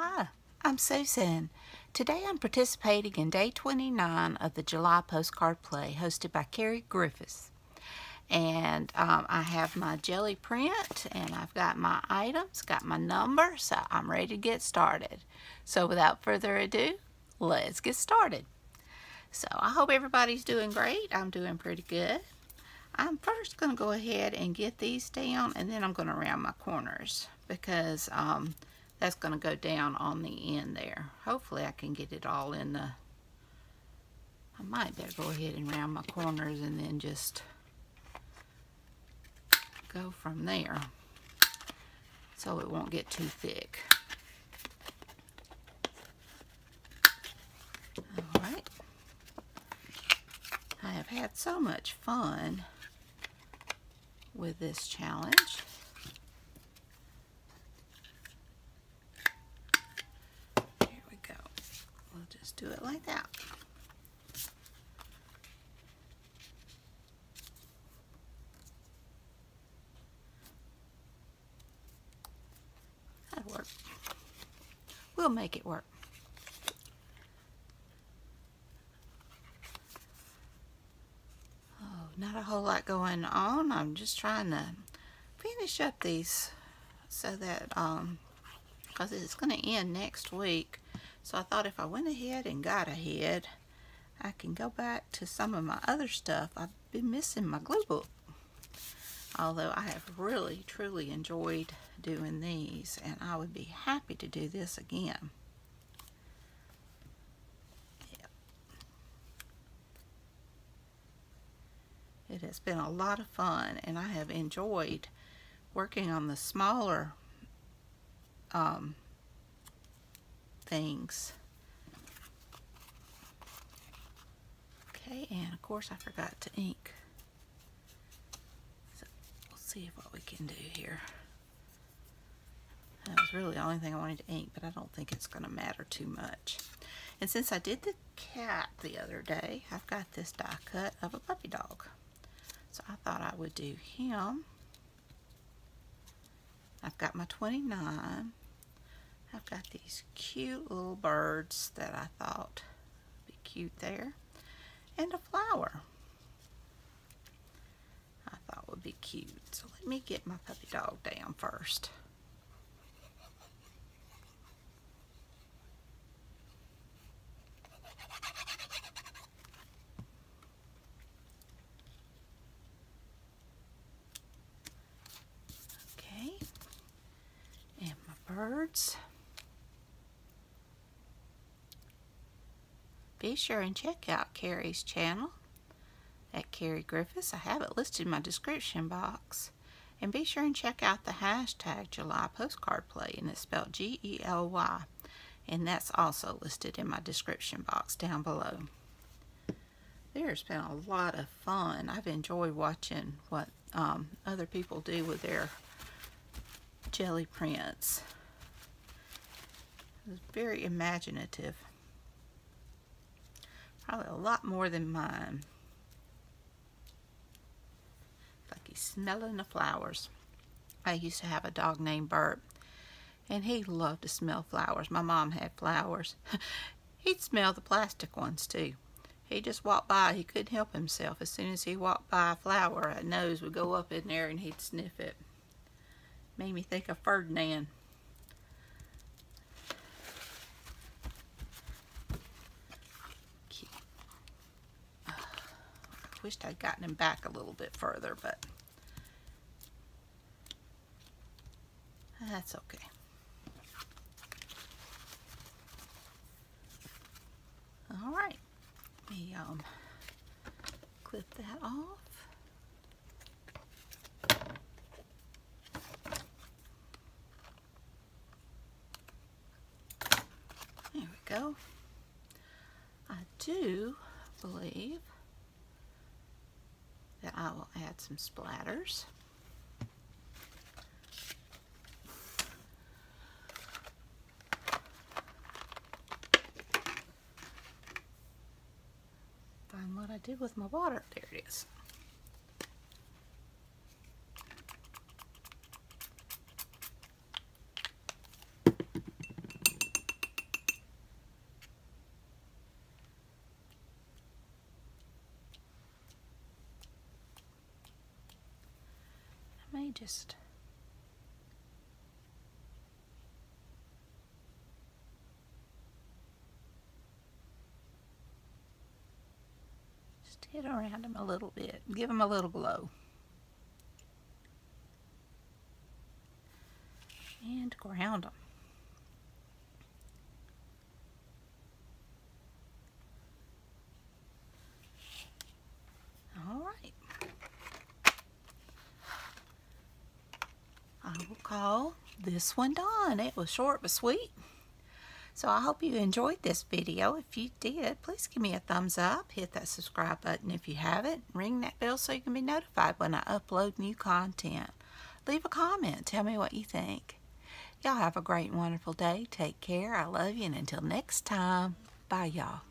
Hi, I'm Susan. Today I'm participating in day 29 of the July Postcard Play hosted by Ceri Griffiths. And I have my jelly print and I've got my items, got my number, so I'm ready to get started. So without further ado, let's get started. So I hope everybody's doing great. I'm doing pretty good. I'm first going to go ahead and get these down, and then I'm going to round my corners because that's going to go down on the end there. Hopefully I can get it all in the... I might better go ahead and round my corners and then just go from there so it won't get too thick. All right. I have had so much fun with this challenge. Do it like that. That'll work. We'll make it work. Oh, not a whole lot going on. I'm just trying to finish up these so that, because it's going to end next week. So I thought if I went ahead and got ahead, I can go back to some of my other stuff. I've been missing my glue book. Although I have really, truly enjoyed doing these, and I would be happy to do this again. Yep. It has been a lot of fun, and I have enjoyed working on the smaller things. Okay, and of course I forgot to ink. So we'll see what we can do here. That was really the only thing I wanted to ink, but I don't think it's going to matter too much. And since I did the cat the other day, I've got this die cut of a puppy dog. So I thought I would do him. I've got my 29. I've got these cute little birds that I thought would be cute there, and a flower I thought would be cute. So let me get my puppy dog down first. Okay, and my birds. Be sure and check out Ceri's channel at Ceri Griffiths. I have it listed in my description box. And be sure and check out the hashtag July Postcard Play, and it's spelled G-E-L-Y. And that's also listed in my description box down below. There's been a lot of fun. I've enjoyed watching what other people do with their jelly prints. It was very imaginative. Probably a lot more than mine. Like he's smelling the flowers. I used to have a dog named Bert, and he loved to smell flowers. My mom had flowers. He'd smell the plastic ones too. He just walked by. He couldn't help himself. As soon as he walked by a flower, a nose would go up in there and he'd sniff it. Made me think of Ferdinand. Wished I'd gotten him back a little bit further, but that's okay. All right, let me clip that off. There we go. I do believe that I will add some splatters. Find what I did with my water. There it is. me just get around them a little bit, give them a little glow. And ground them. All right. I will call this one done. It was short but sweet. So I hope you enjoyed this video. If you did, please give me a thumbs up, hit that subscribe button if you haven't, ring that bell so you can be notified when I upload new content. Leave a comment, tell me what you think. Y'all have a great and wonderful day. Take care, I love you, and until next time, bye y'all.